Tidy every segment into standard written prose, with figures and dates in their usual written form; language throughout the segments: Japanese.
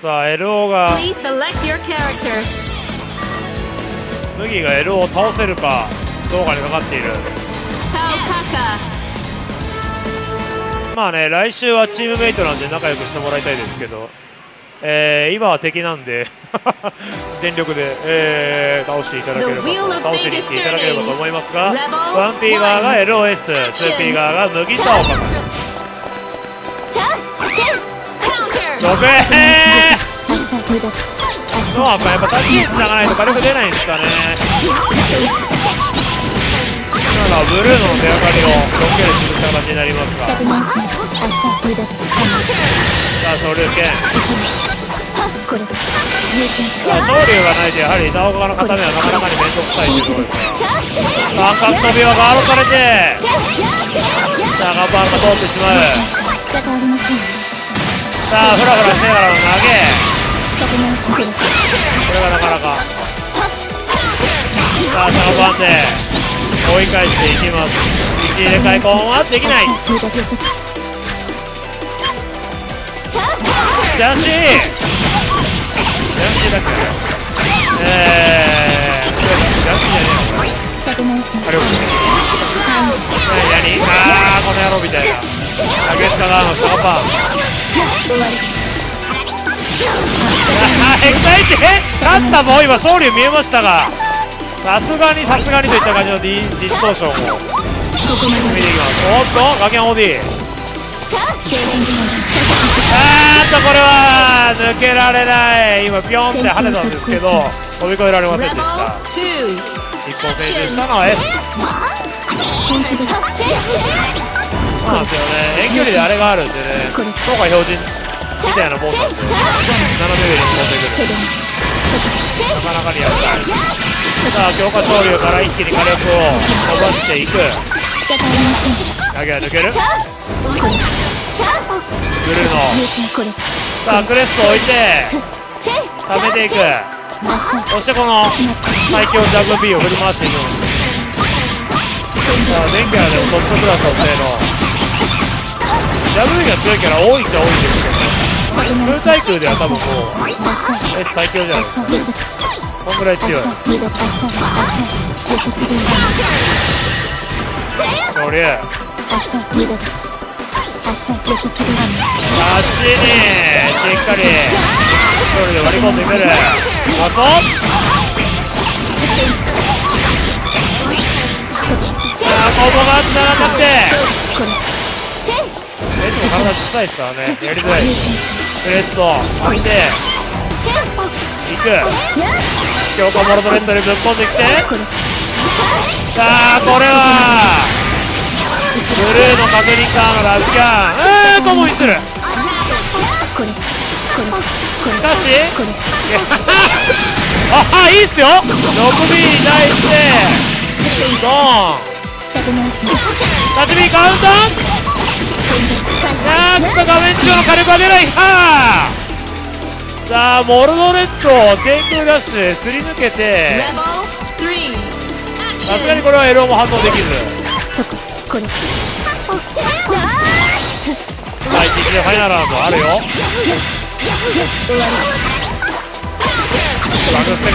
さあ LO が麦が LO を倒せるかどうかにかかっている。まあね、来週はチームメイトなんで仲良くしてもらいたいですけど、今は敵なんで全力で、倒しに行っていただければと思いますが、1P 側が LOS、2P 側が麦と6円そうか、やっぱタッチにつながないと火力出ないんですかね。今のはブルーの手がかりをロケで潰した形になりますが、さあ昇竜拳、さあ昇竜がないとやはり板岡の片目はなかなかに面倒くさいということですね。さあ赤飛びはガードされて、さあガンバーが通ってしまう。さあフラフラしながらの投げ、これがなかなか。さあ3番で追い返していきます。1入れ替えコーンはできない。ジャンシーだっけ、ジャンシーじゃねえのこれ、火力何、あーこの野郎みたいな。竹下側のシャンパンエクサイテ勝ったぞ。今勝利見えましたが、さすがにといった感じのディストーションを見ていきます。おっとガケン OD、 これは抜けられない。今ピョンって跳ねたんですけど飛び越えられませんでした。一本成就したのは S そうなんですよね。遠距離であれがあるんでね、評価標準みたいなボーなんで斜め上に持ってくる、なかなかにやりたい。さあ強化昇竜から一気に火力を伸ばしていく。投げは抜ける、グルーのさあクレスト置いて溜めていく。そしてこの最強ジャグ B を振り回していく。さあ前回はでもトップクラスのせいのジャグ B が強いキャラ多いっちゃ多いんですけど、空対空では多分もう S 最強じゃないですか。こんぐらい強い。そりゃあっちにしっかりそれで割り込んでくる。あそあここがつながったっていつも体小さいですからね、やりづらいです。クレスト上げていく。強化モルトレッドにぶっ込んできて、さあこれはブルーの確認カーのラブキャンともにする。しかしあ、いいっすよ。 6B に対してドーン立ち見カウント、なんと画面中の火力が出ないか。さあモルドレッドを天空ダッシュですり抜けて、さすがにこれはエロも反応できず、はい一撃でファイナルラウンドあるよ。バグステカードシャ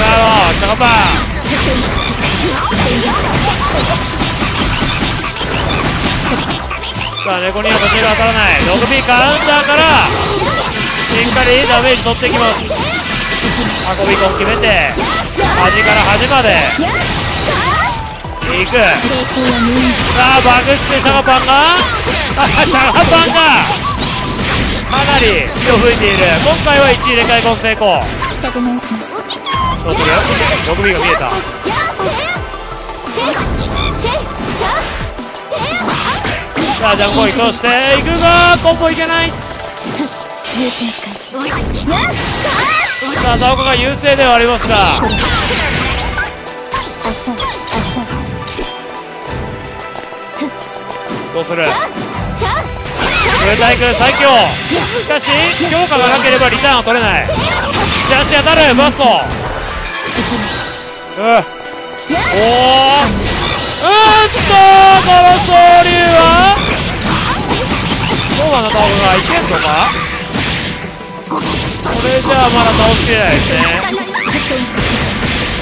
カパン、さあ猫には途中で当たらない。 6B カウンターからしっかりダメージ取ってきます。運び込み決めて端から端までいく。さあバグしてシャガパンがかなり火を吹いている。今回は1入れ替えコン成功。どうする ?6B が見えた。さあジャンプ攻撃通していくがコンボいけない。さあ佐岡が優勢ではありますが、どうする。上対空最強、しかし強化がなければリターンは取れない。足当たるバスト、この昇竜はどうなの、顔がいけんのか。れじゃあまだ倒しきれないですね。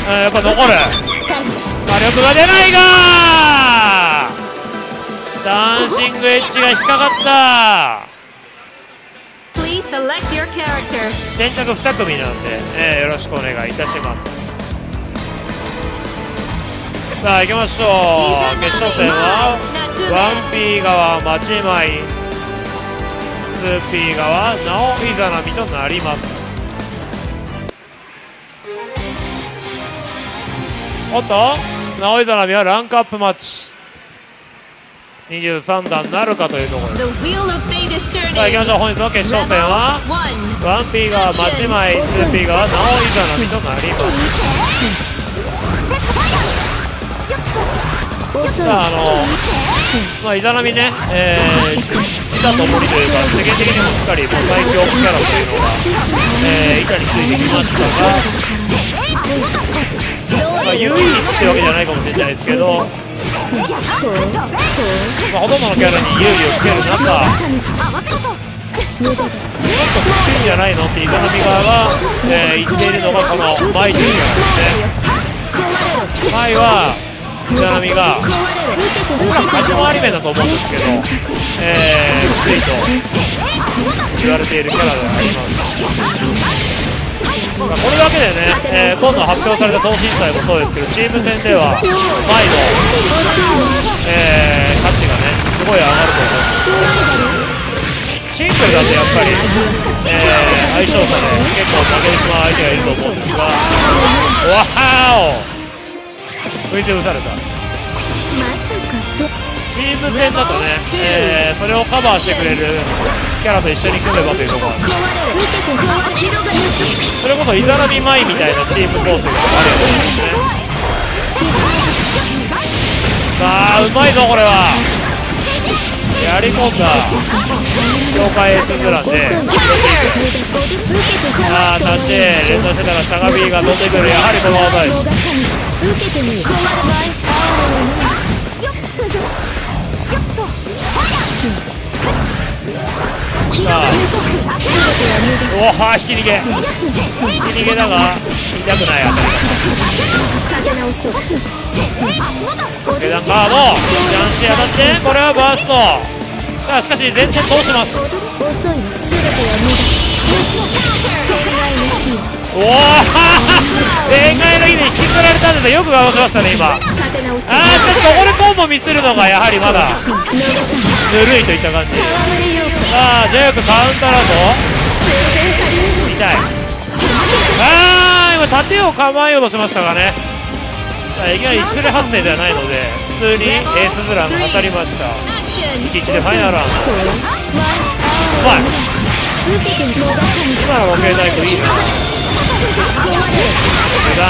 うん、やっぱ残る火力が出ないがーダンシングエッジが引っかかったー。選択2組なんで、よろしくお願いいたします。さあ行きましょう。決勝戦は 1P 側町舞、 2P 側ナオイザナミとなります。おっとナオイザナミはランクアップマッチ23段なるかというところです。さあ行きましょう。本日の決勝戦は 1P 側町舞、 2P 側ナオイザナミとなります。さあイザナミね、板と森というか世間的にもしっかり最強キャラというのが、板についてきましたが、優位に散ってるわけじゃないかもしれないですけど、ほとんどのキャラに優位をつける中もっと食ってんじゃないのってイザナミ側が、言っているのがこの舞というキャラですね。舞はイザナミが僕ら立ち回り面だと思うんですけど、きついと言われているキャラがあります。これだけでね、今度発表された等身大もそうですけど、チーム戦では毎度、価値がねすごい上がると思うんですけど、シンプルだとやっぱり、相性差で結構負けてしまう相手がいると思うんですが、わお、浮いて打たれた。チーム戦だとね、それをカバーしてくれるキャラと一緒に組めばというところがある。それこそイザナミ舞みたいなチーム構成があるようですね。さあうまいぞこれは。やり込んだ境界 S プランで、ああ立ち連打してたらシャガビーが飛んでくる。やはりこの技です。おお引き逃げだが痛くない当たり。下段カードダンスに当たってこれはバースト。さあしかし全然通します。おお天外の日で引きずられたんですがよく我慢しましたね今。しかしここでコンボミスるのがやはりまだぬるいといった感じ。さあジャイアントカウンターだぞ痛い。今盾を構えようとしましたがね、いきなり一連発生ではないので普通にエースズランが当たりました。1-1でファイナルラン。うまい。今のロケータイプいいな。普段バ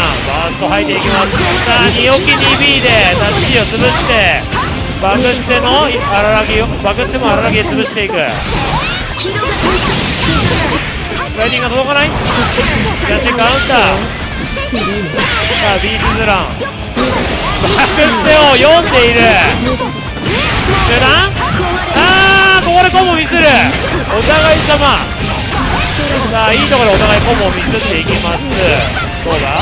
ースト入っていきます。さあ2置き 2B でタッチを潰してバグしての荒らぎをバグしても荒らぎで潰していく。スライディングが届かない。ダッシュカウンター。さあビーチズランバグしてを読んでいる。中断。ここでコンボミスる。お互い様。さあいいところでお互いコンボをミスっていきます。どうだ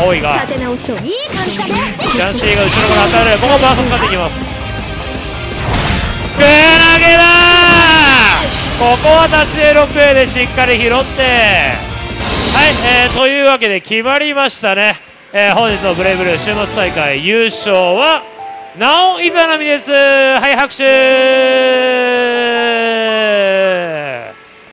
青いがジャンシーが後ろから当たる。ここバースト使っていきます。く投げだー。ここは立ち絵 6A でしっかり拾って、はい、というわけで決まりましたね。本日のブレイブルー週末大会優勝はナオイザナミです。はい、拍手。